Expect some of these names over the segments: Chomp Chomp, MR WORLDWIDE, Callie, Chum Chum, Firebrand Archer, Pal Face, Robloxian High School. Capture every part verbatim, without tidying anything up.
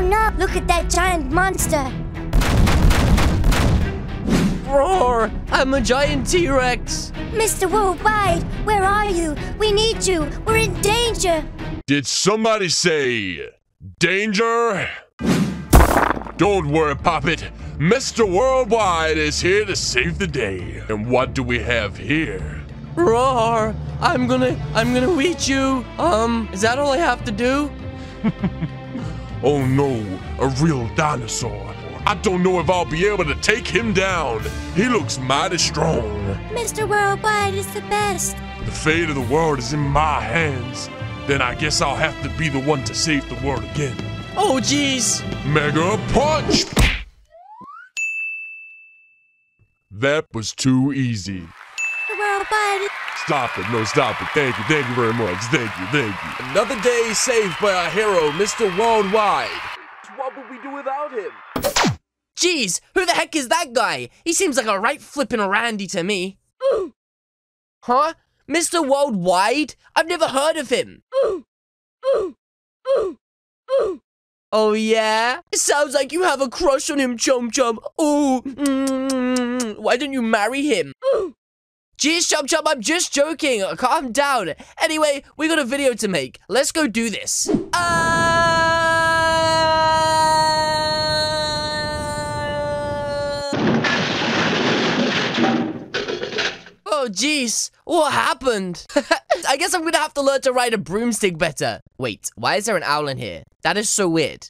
Oh no! Look at that giant monster! Roar! I'm a giant T-Rex! Mister Worldwide, where are you? We need you! We're in danger! Did somebody say danger? Don't worry, Poppet. Mister Worldwide is here to save the day. And what do we have here? Roar! I'm gonna, I'm gonna eat you. Um, is that all I have to do? Oh no, a real dinosaur. I don't know if I'll be able to take him down. He looks mighty strong. Mister Worldwide is the best. The fate of the world is in my hands. Then I guess I'll have to be the one to save the world again. Oh jeez. Mega punch! That was too easy. Stop it, no stop it, thank you, thank you very much, thank you, thank you. Another day saved by our hero, Mister Worldwide. What would we do without him? Jeez, who the heck is that guy? He seems like a right flippin' Randy to me. Ooh. Huh? Mister Worldwide? I've never heard of him. Ooh. Ooh. Ooh. Ooh. Oh yeah? It sounds like you have a crush on him, Chum Chum. Ooh, mm-hmm. Why don't you marry him? Ooh. Jeez, Chum Chum, I'm just joking. Calm down. Anyway, we got a video to make. Let's go do this. Uh... Oh, jeez. What happened? I guess I'm gonna have to learn to ride a broomstick better. Wait, why is there an owl in here? That is so weird.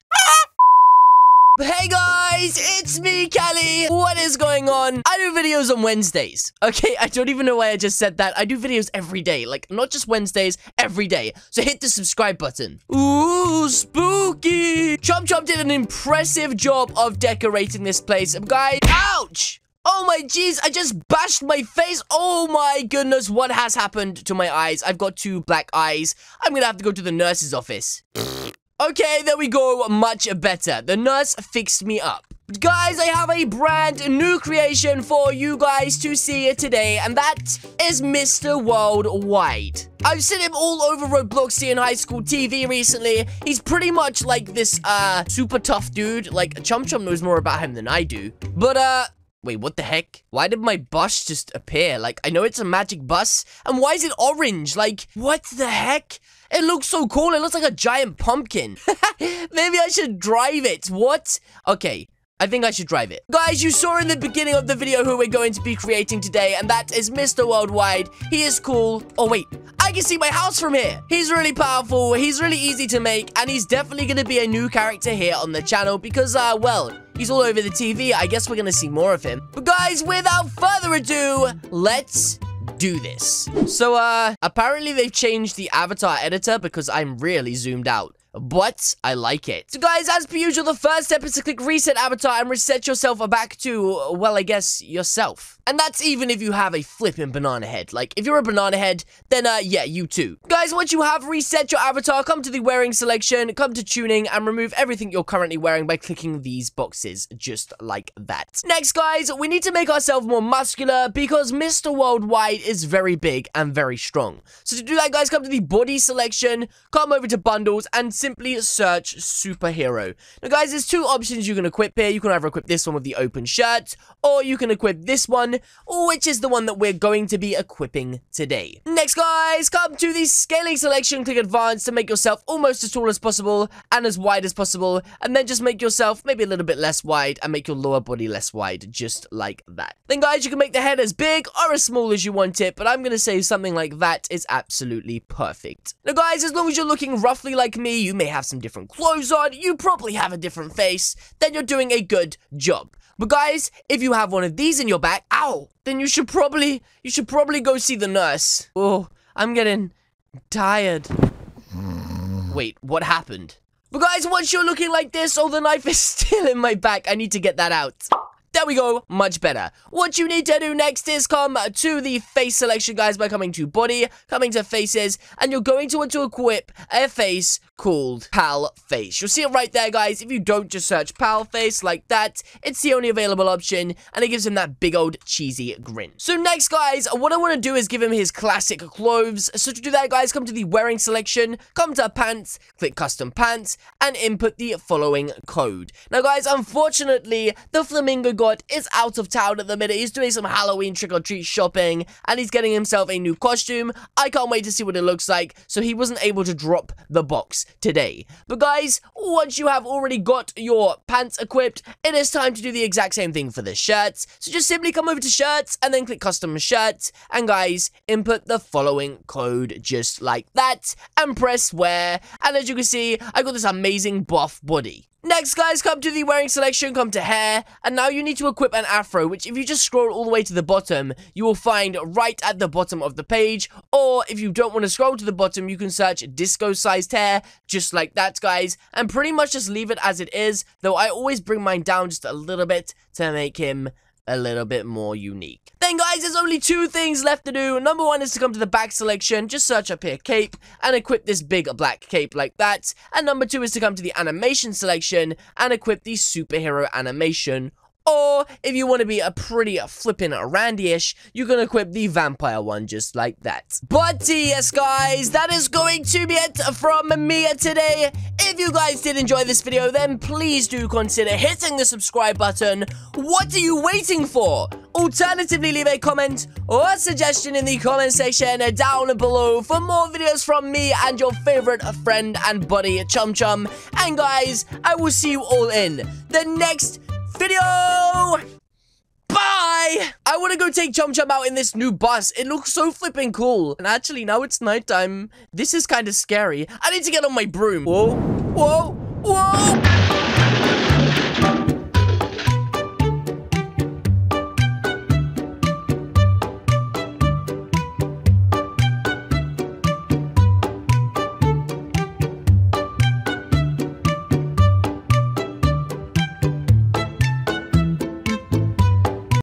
Hey guys, it's me, Callie. What is going on? I do videos on Wednesdays. Okay, I don't even know why I just said that. I do videos every day, like not just Wednesdays, every day. So hit the subscribe button. Ooh, spooky. Chomp Chomp did an impressive job of decorating this place. Guys, ouch! Oh my jeez, I just bashed my face. Oh my goodness, what has happened to my eyes? I've got two black eyes. I'm gonna have to go to the nurse's office. Okay, there we go, much better. The nurse fixed me up. But guys, I have a brand new creation for you guys to see today, and that is Mister Worldwide. I've seen him all over Robloxian High School T V recently. He's pretty much like this, uh, super tough dude. Like, Chum Chum knows more about him than I do. But, uh... wait, what the heck? Why did my bus just appear? Like, I know it's a magic bus, and why is it orange? Like, what the heck? It looks so cool. It looks like a giant pumpkin. Maybe I should drive it. What? Okay, I think I should drive it. Guys, you saw in the beginning of the video who we're going to be creating today, and that is Mister Worldwide. He is cool. Oh, wait. I can see my house from here. He's really powerful. He's really easy to make, and he's definitely going to be a new character here on the channel because, uh, well... he's all over the T V. I guess we're gonna see more of him. But guys, without further ado, let's do this. So, uh, apparently they've changed the avatar editor because I'm really zoomed out. But I like it. So guys, as per usual, the first step is to click reset avatar and reset yourself back to, well, I guess yourself. And that's even if you have a flipping banana head. Like, if you're a banana head, then, uh, yeah, you too. Guys, once you have reset your avatar, come to the wearing selection, come to tuning, and remove everything you're currently wearing by clicking these boxes, just like that. Next, guys, we need to make ourselves more muscular because Mister Worldwide is very big and very strong. So to do that, guys, come to the body selection, come over to bundles, and simply search superhero. Now, guys, there's two options you can equip here. You can either equip this one with the open shirt, or you can equip this one, which is the one that we're going to be equipping today. Next, guys, come to the scaling selection. Click advanced to make yourself almost as tall as possible and as wide as possible. And then just make yourself maybe a little bit less wide and make your lower body less wide, just like that. Then, guys, you can make the head as big or as small as you want it, but I'm going to say something like that is absolutely perfect. Now, guys, as long as you're looking roughly like me, you You may have some different clothes on, you probably have a different face, then you're doing a good job. But guys, if you have one of these in your back, ow, then you should probably, you should probably go see the nurse. Oh, I'm getting tired. Wait, what happened? But guys, once you're looking like this, oh, the knife is still in my back. I need to get that out. There we go, much better. What you need to do next is come to the face selection, guys, by coming to body, coming to faces, and you're going to want to equip a face called Pal Face. You'll see it right there, guys. If you don't, just search Pal Face like that. It's the only available option, and it gives him that big old cheesy grin. So next, guys, what I want to do is give him his classic clothes. So to do that, guys, come to the wearing selection, come to pants, click custom pants, and input the following code. Now, guys, unfortunately, the flamingo god is out of town at the minute. He's doing some Halloween trick-or-treat shopping, and he's getting himself a new costume. I can't wait to see what it looks like, so he wasn't able to drop the box today. But guys, once you have already got your pants equipped, it is time to do the exact same thing for the shirts. So just simply come over to shirts, and then click custom shirts, and guys, input the following code just like that, and press wear, and as you can see, I got this amazing buff body. Next, guys, come to the wearing selection, come to hair, and now you need to equip an afro, which if you just scroll all the way to the bottom, you will find right at the bottom of the page, or if you don't want to scroll to the bottom, you can search disco-sized hair, just like that, guys, and pretty much just leave it as it is, though I always bring mine down just a little bit to make him a little bit more unique. Then, guys, there's only two things left to do. Number one is to come to the back selection, just search up here cape, and equip this big black cape like that. And number two is to come to the animation selection and equip the superhero animation. Or, if you want to be a pretty flippin' randy-ish, you can equip the vampire one just like that. But yes, guys, that is going to be it from me today. If you guys did enjoy this video, then please do consider hitting the subscribe button. What are you waiting for? Alternatively, leave a comment or a suggestion in the comment section down below for more videos from me and your favorite friend and buddy, Chum Chum. And guys, I will see you all in the next video. Video! Bye! I want to go take Chum Chum out in this new bus. It looks so flipping cool. And actually, now it's nighttime. This is kind of scary. I need to get on my broom. Whoa, whoa, whoa!